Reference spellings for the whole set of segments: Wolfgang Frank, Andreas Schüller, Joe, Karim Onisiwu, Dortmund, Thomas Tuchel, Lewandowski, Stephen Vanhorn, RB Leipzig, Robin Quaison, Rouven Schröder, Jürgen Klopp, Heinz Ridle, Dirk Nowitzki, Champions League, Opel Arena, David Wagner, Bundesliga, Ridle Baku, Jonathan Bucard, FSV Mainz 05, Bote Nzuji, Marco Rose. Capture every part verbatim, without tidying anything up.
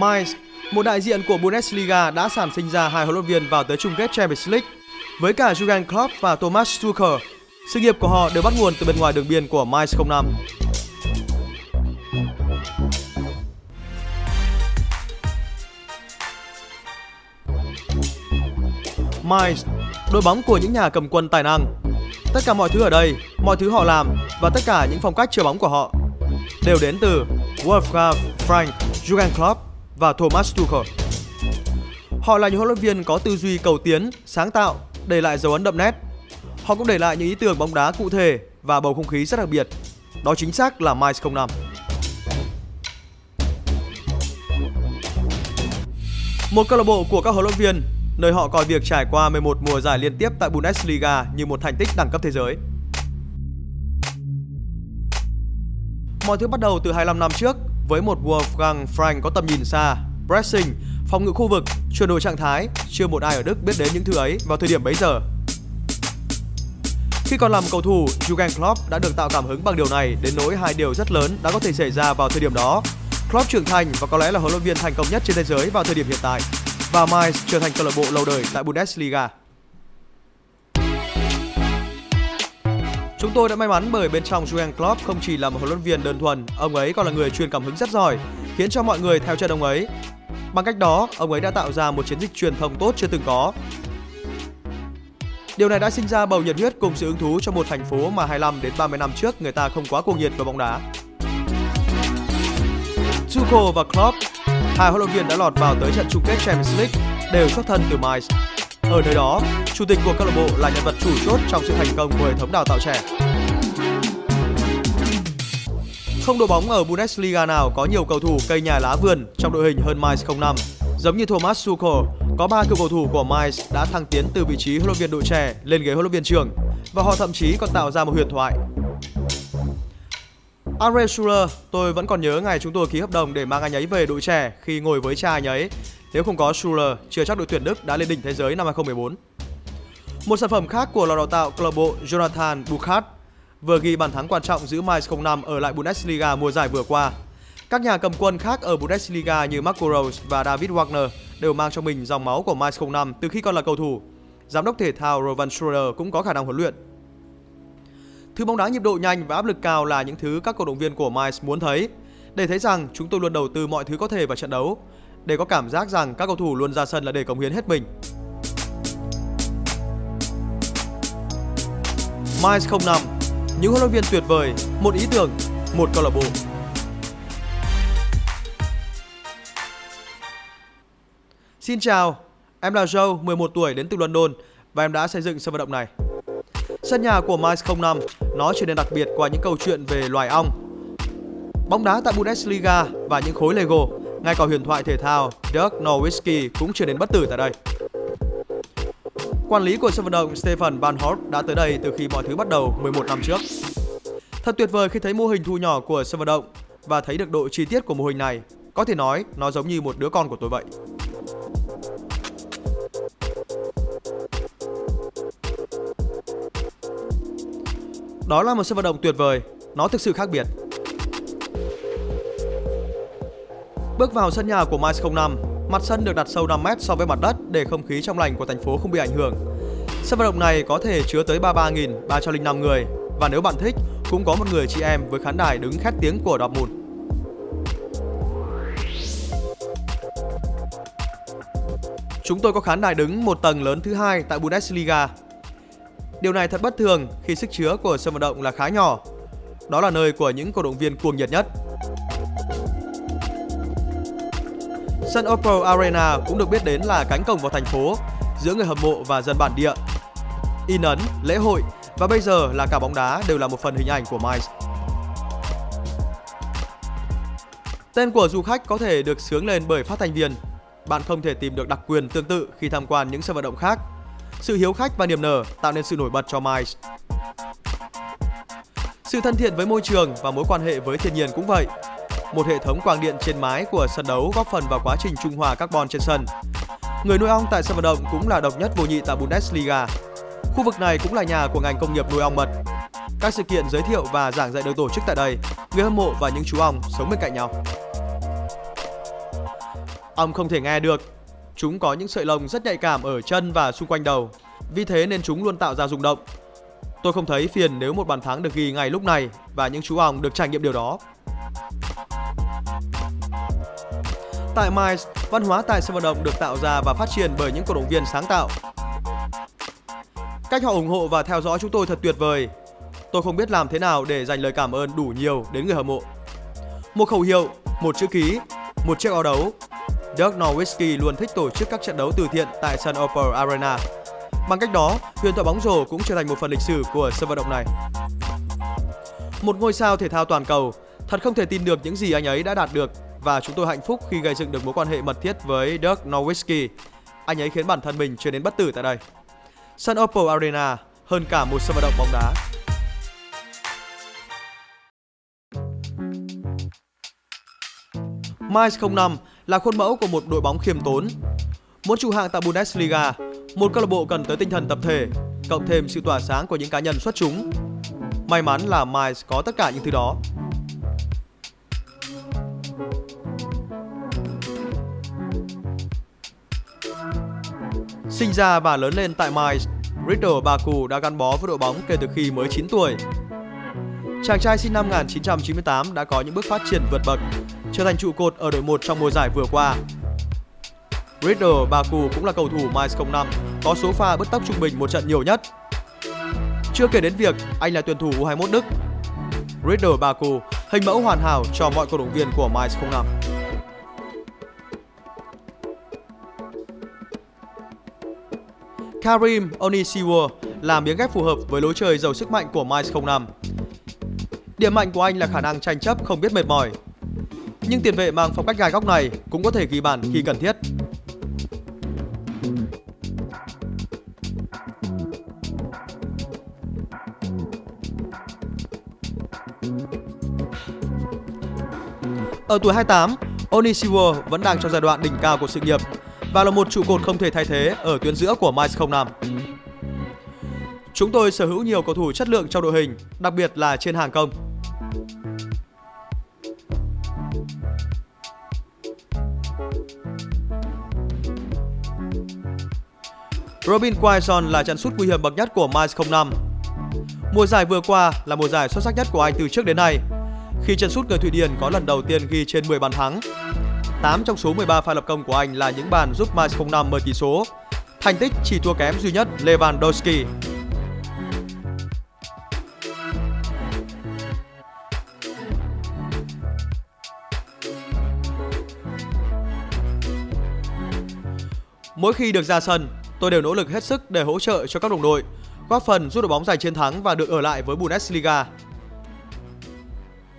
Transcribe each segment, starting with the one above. Mainz, một đại diện của Bundesliga đã sản sinh ra hai huấn luyện viên vào tới chung kết Champions League. Với cả Jürgen Klopp và Thomas Tuchel, sự nghiệp của họ đều bắt nguồn từ bên ngoài đường biên của Mainz không năm. Mainz, đội bóng của những nhà cầm quân tài năng. Tất cả mọi thứ ở đây, mọi thứ họ làm và tất cả những phong cách chơi bóng của họ đều đến từ Wolfgang Frank, Jürgen Klopp và Thomas Tuchel. Họ là những huấn luyện viên có tư duy cầu tiến, sáng tạo, để lại dấu ấn đậm nét. Họ cũng để lại những ý tưởng bóng đá cụ thể và bầu không khí rất đặc biệt. Đó chính xác là Mainz không năm. Một câu lạc bộ của các huấn luyện viên, nơi họ coi việc trải qua mười một mùa giải liên tiếp tại Bundesliga như một thành tích đẳng cấp thế giới. Mọi thứ bắt đầu từ hai mươi lăm năm trước với một Wolfgang Frank có tầm nhìn xa, pressing, phòng ngự khu vực, chuyển đổi trạng thái, chưa một ai ở Đức biết đến những thứ ấy vào thời điểm bấy giờ. Khi còn làm cầu thủ, Jürgen Klopp đã được tạo cảm hứng bằng điều này đến nỗi hai điều rất lớn đã có thể xảy ra vào thời điểm đó. Klopp trưởng thành và có lẽ là huấn luyện viên thành công nhất trên thế giới vào thời điểm hiện tại, và Mainz trở thành câu lạc bộ lâu đời tại Bundesliga. Chúng tôi đã may mắn bởi bên trong Jürgen Klopp không chỉ là một huấn luyện viên đơn thuần, ông ấy còn là người truyền cảm hứng rất giỏi, khiến cho mọi người theo chân ông ấy. Bằng cách đó, ông ấy đã tạo ra một chiến dịch truyền thông tốt chưa từng có. Điều này đã sinh ra bầu nhiệt huyết cùng sự hứng thú cho một thành phố mà hai mươi lăm đến ba mươi năm trước người ta không quá cuồng nhiệt vào bóng đá. Tuchel và Klopp, hai huấn luyện viên đã lọt vào tới trận chung kết Champions League, đều xuất thân từ Mainz. Ở nơi đó, chủ tịch của câu lạc bộ là nhân vật chủ chốt trong sự thành công của hệ thống đào tạo trẻ. Không đội bóng ở Bundesliga nào có nhiều cầu thủ cây nhà lá vườn trong đội hình hơn Mainz không năm. Giống như Thomas Tuchel, có ba cựu cầu thủ của Mainz đã thăng tiến từ vị trí huấn luyện viên đội trẻ lên ghế huấn luyện viên trưởng, và họ thậm chí còn tạo ra một huyền thoại. Andreas Schüller, tôi vẫn còn nhớ ngày chúng tôi ký hợp đồng để mang anh ấy về đội trẻ khi ngồi với cha anh ấy. Nếu không có Schüller, chưa chắc đội tuyển Đức đã lên đỉnh thế giới năm hai không một bốn. Một sản phẩm khác của lò đào tạo câu lạc bộ Jonathan Bucard vừa ghi bàn thắng quan trọng giữ Mainz không năm ở lại Bundesliga mùa giải vừa qua. Các nhà cầm quân khác ở Bundesliga như Marco Rose và David Wagner đều mang trong mình dòng máu của Mainz không năm từ khi còn là cầu thủ. Giám đốc thể thao Rouven Schröder cũng có khả năng huấn luyện. Thứ bóng đá nhịp độ nhanh và áp lực cao là những thứ các cổ động viên của Mainz muốn thấy, để thấy rằng chúng tôi luôn đầu tư mọi thứ có thể vào trận đấu, để có cảm giác rằng các cầu thủ luôn ra sân là để cống hiến hết mình. Mainz không năm, những huấn luyện viên tuyệt vời, một ý tưởng, một câu lạc bộ. Xin chào, em là Joe, mười một tuổi đến từ London và em đã xây dựng sân vận động này. Sân nhà của Mainz không năm, nó trở nên đặc biệt qua những câu chuyện về loài ong, bóng đá tại Bundesliga và những khối Lego. Ngay cả huyền thoại thể thao Dirk Nowitzki cũng trở nên bất tử tại đây. Quản lý của sân vận động Stephen Vanhorn đã tới đây từ khi mọi thứ bắt đầu mười một năm trước. Thật tuyệt vời khi thấy mô hình thu nhỏ của sân vận động và thấy được độ chi tiết của mô hình này. Có thể nói nó giống như một đứa con của tôi vậy. Đó là một sân vận động tuyệt vời, nó thực sự khác biệt. Bước vào sân nhà của Mainz không năm, mặt sân được đặt sâu năm mét so với mặt đất để không khí trong lành của thành phố không bị ảnh hưởng. Sân vận động này có thể chứa tới ba mươi ba nghìn ba trăm linh năm người, và nếu bạn thích, cũng có một người chị em với khán đài đứng khét tiếng của Dortmund. Chúng tôi có khán đài đứng một tầng lớn thứ hai tại Bundesliga. Điều này thật bất thường khi sức chứa của sân vận động là khá nhỏ. Đó là nơi của những cổ động viên cuồng nhiệt nhất. Sân Opel Arena cũng được biết đến là cánh cổng vào thành phố giữa người hâm mộ và dân bản địa. In ấn, lễ hội và bây giờ là cả bóng đá đều là một phần hình ảnh của Mainz. Tên của du khách có thể được xướng lên bởi phát thanh viên. Bạn không thể tìm được đặc quyền tương tự khi tham quan những sân vận động khác. Sự hiếu khách và niềm nở tạo nên sự nổi bật cho Mainz. Sự thân thiện với môi trường và mối quan hệ với thiên nhiên cũng vậy. Một hệ thống quang điện trên mái của sân đấu góp phần vào quá trình trung hòa carbon trên sân. Người nuôi ong tại sân vận động cũng là độc nhất vô nhị tại Bundesliga. Khu vực này cũng là nhà của ngành công nghiệp nuôi ong mật. Các sự kiện giới thiệu và giảng dạy được tổ chức tại đây. Người hâm mộ và những chú ong sống bên cạnh nhau. Ông không thể nghe được. Chúng có những sợi lông rất nhạy cảm ở chân và xung quanh đầu, vì thế nên chúng luôn tạo ra rung động. Tôi không thấy phiền nếu một bàn thắng được ghi ngay lúc này và những chú ong được trải nghiệm điều đó. Tại Mainz, văn hóa tại sân vận động được tạo ra và phát triển bởi những cổ động viên sáng tạo. Cách họ ủng hộ và theo dõi chúng tôi thật tuyệt vời. Tôi không biết làm thế nào để dành lời cảm ơn đủ nhiều đến người hâm mộ. Một khẩu hiệu, một chữ ký, một chiếc áo đấu. Dirk Nowitzki luôn thích tổ chức các trận đấu từ thiện tại sân Opel Arena. Bằng cách đó, huyền thoại bóng rổ cũng trở thành một phần lịch sử của sân vận động này. Một ngôi sao thể thao toàn cầu, thật không thể tin được những gì anh ấy đã đạt được và chúng tôi hạnh phúc khi gây dựng được mối quan hệ mật thiết với Dirk Nowitzki. Anh ấy khiến bản thân mình trở nên bất tử tại đây. Sân Opel Arena hơn cả một sân vận động bóng đá. Mainz không năm là khuôn mẫu của một đội bóng khiêm tốn. Muốn trụ hạng tại Bundesliga, một câu lạc bộ cần tới tinh thần tập thể, cộng thêm sự tỏa sáng của những cá nhân xuất chúng. May mắn là Mainz có tất cả những thứ đó. Sinh ra và lớn lên tại Mainz, Ridle Baku đã gắn bó với đội bóng kể từ khi mới chín tuổi. Chàng trai sinh năm một nghìn chín trăm chín mươi tám đã có những bước phát triển vượt bậc, trở thành trụ cột ở đội một trong mùa giải vừa qua. Ridle Baku cũng là cầu thủ Mainz không năm có số pha bứt tốc trung bình một trận nhiều nhất. Chưa kể đến việc anh là tuyển thủ U hai mươi mốt Đức. Ridle Baku hình mẫu hoàn hảo cho mọi cổ động viên của Mainz không năm. Karim Onisiwu là miếng ghép phù hợp với lối chơi giàu sức mạnh của Mainz không năm. Điểm mạnh của anh là khả năng tranh chấp không biết mệt mỏi. Nhưng tiền vệ mang phong cách gai góc này cũng có thể ghi bàn khi cần thiết. Ở tuổi hai mươi tám, Onisiwu vẫn đang trong giai đoạn đỉnh cao của sự nghiệp và là một trụ cột không thể thay thế ở tuyến giữa của Mainz không năm. Chúng tôi sở hữu nhiều cầu thủ chất lượng trong đội hình, đặc biệt là trên hàng công. Robin Quaison là chân sút nguy hiểm bậc nhất của Mainz không năm. Mùa giải vừa qua là mùa giải xuất sắc nhất của anh từ trước đến nay, khi chân sút người Thụy Điển có lần đầu tiên ghi trên mười bàn thắng. tám trong số mười ba pha lập công của anh là những bàn giúp Mainz không năm mở tỷ số, thành tích chỉ thua kém duy nhất Lewandowski. Mỗi khi được ra sân, tôi đều nỗ lực hết sức để hỗ trợ cho các đồng đội, góp phần giúp đội bóng giành chiến thắng và được ở lại với Bundesliga.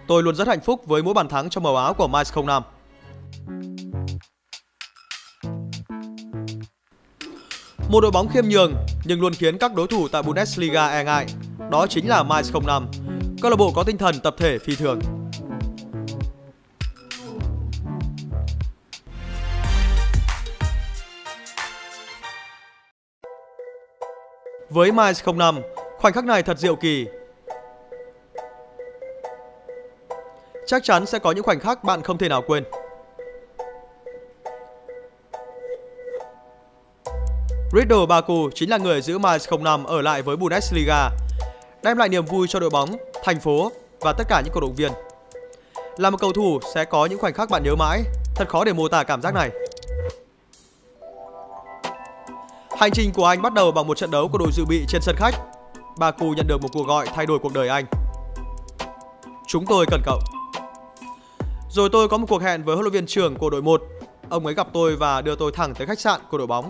Tôi luôn rất hạnh phúc với mỗi bàn thắng trong màu áo của Mainz không năm. Một đội bóng khiêm nhường nhưng luôn khiến các đối thủ tại Bundesliga e ngại, đó chính là Mainz không năm, câu lạc bộ có tinh thần tập thể phi thường. Với Mainz không năm, khoảnh khắc này thật diệu kỳ. Chắc chắn sẽ có những khoảnh khắc bạn không thể nào quên. Ridle Baku chính là người giữ Mainz không năm ở lại với Bundesliga, đem lại niềm vui cho đội bóng, thành phố và tất cả những cổ động viên. Là một cầu thủ sẽ có những khoảnh khắc bạn nhớ mãi, thật khó để mô tả cảm giác này. Hành trình của anh bắt đầu bằng một trận đấu của đội dự bị trên sân khách. Baku nhận được một cuộc gọi thay đổi cuộc đời anh. Chúng tôi cần cậu. Rồi tôi có một cuộc hẹn với huấn luyện viên trưởng của đội một. Ông ấy gặp tôi và đưa tôi thẳng tới khách sạn của đội bóng.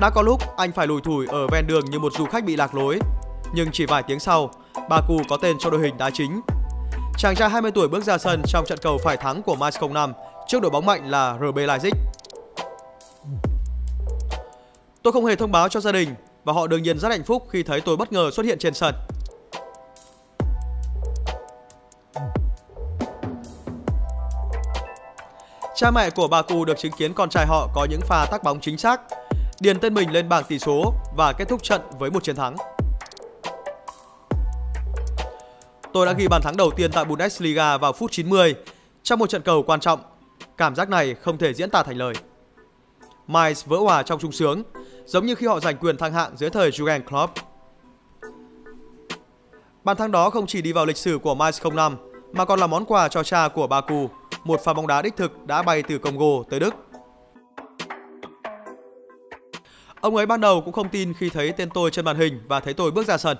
Đã có lúc anh phải lủi thủi ở ven đường như một du khách bị lạc lối. Nhưng chỉ vài tiếng sau, Baku có tên cho đội hình đá chính. Chàng trai hai mươi tuổi bước ra sân trong trận cầu phải thắng của Mainz không năm trước đội bóng mạnh là R B Leipzig. Tôi không hề thông báo cho gia đình và họ đương nhiên rất hạnh phúc khi thấy tôi bất ngờ xuất hiện trên sân. Cha mẹ của Baku được chứng kiến con trai họ có những pha tác bóng chính xác, điền tên mình lên bảng tỷ số và kết thúc trận với một chiến thắng. Tôi đã ghi bàn thắng đầu tiên tại Bundesliga vào phút chín mươi trong một trận cầu quan trọng. Cảm giác này không thể diễn tả thành lời. Mainz vỡ hòa trong sung sướng, giống như khi họ giành quyền thăng hạng dưới thời Jürgen Klopp. Bàn thắng đó không chỉ đi vào lịch sử của Mainz không năm mà còn là món quà cho cha của Baku, một pha bóng đá đích thực đã bay từ Congo tới Đức. Ông ấy ban đầu cũng không tin khi thấy tên tôi trên màn hình và thấy tôi bước ra sân.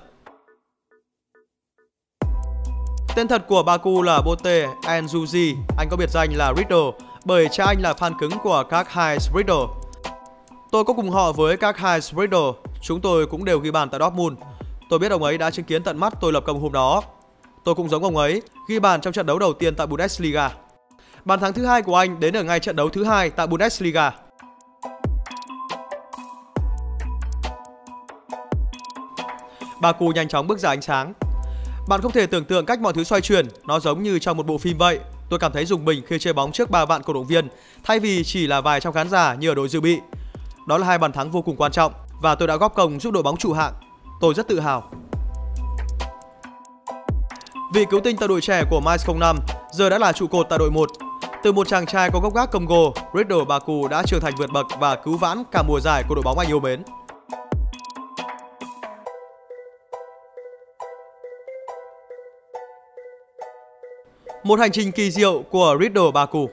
Tên thật của Baku là Bote Nzuji, anh có biệt danh là Ridle bởi cha anh là fan cứng của các Heinz Ridle. Tôi có cùng họ với các Heinz Ridle, chúng tôi cũng đều ghi bàn tại Dortmund. Tôi biết ông ấy đã chứng kiến tận mắt tôi lập công hôm đó. Tôi cũng giống ông ấy, ghi bàn trong trận đấu đầu tiên tại Bundesliga. Bàn thắng thứ hai của anh đến ở ngay trận đấu thứ hai tại Bundesliga. Baku nhanh chóng bước ra ánh sáng. Bạn không thể tưởng tượng cách mọi thứ xoay chuyển, nó giống như trong một bộ phim vậy. Tôi cảm thấy dùng mình khi chơi bóng trước ba vạn cổ động viên, thay vì chỉ là vài trăm khán giả như ở đội dự bị. Đó là hai bàn thắng vô cùng quan trọng và tôi đã góp công giúp đội bóng trụ hạng. Tôi rất tự hào. Vị cứu tinh tại đội trẻ của Mainz không năm giờ đã là trụ cột tại đội một. Từ một chàng trai có gốc gác Congo, Ridle Baku đã trưởng thành vượt bậc và cứu vãn cả mùa giải của đội bóng anh yêu mến. Một hành trình kỳ diệu của Ridle Baku.